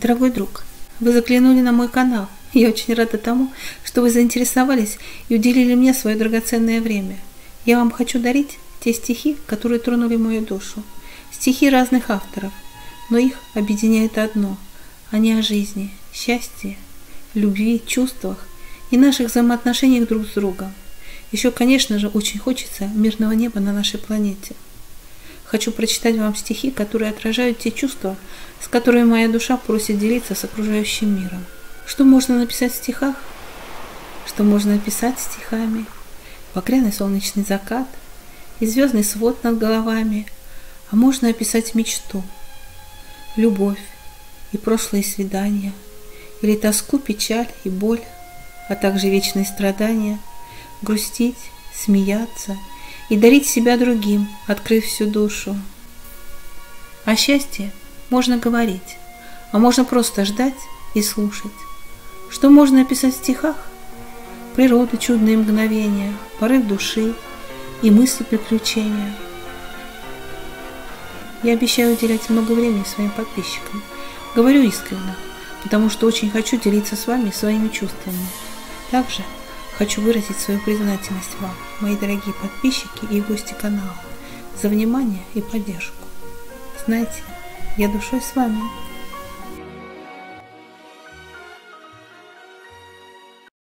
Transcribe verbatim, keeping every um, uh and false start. Дорогой друг, вы заглянули на мой канал. Я очень рада тому, что вы заинтересовались и уделили мне свое драгоценное время. Я вам хочу дарить те стихи, которые тронули мою душу. Стихи разных авторов, но их объединяет одно. Они о жизни, счастье, любви, чувствах и наших взаимоотношениях друг с другом. Еще, конечно же, очень хочется мирного неба на нашей планете. Хочу прочитать вам стихи, которые отражают те чувства, с которыми моя душа просит делиться с окружающим миром. Что можно написать в стихах? Что можно описать стихами? Багряный солнечный закат и звездный свод над головами. А можно описать мечту, любовь и прошлые свидания, или тоску, печаль и боль, а также вечные страдания, грустить, смеяться и дарить себя другим, открыв всю душу. О счастье можно говорить, а можно просто ждать и слушать. Что можно описать в стихах? Природу, чудные мгновения, порыв души и мысли приключения. Я обещаю уделять много времени своим подписчикам. Говорю искренне, потому что очень хочу делиться с вами своими чувствами. Также хочу выразить свою признательность вам, мои дорогие подписчики и гости канала, за внимание и поддержку. Знаете, я душой с вами.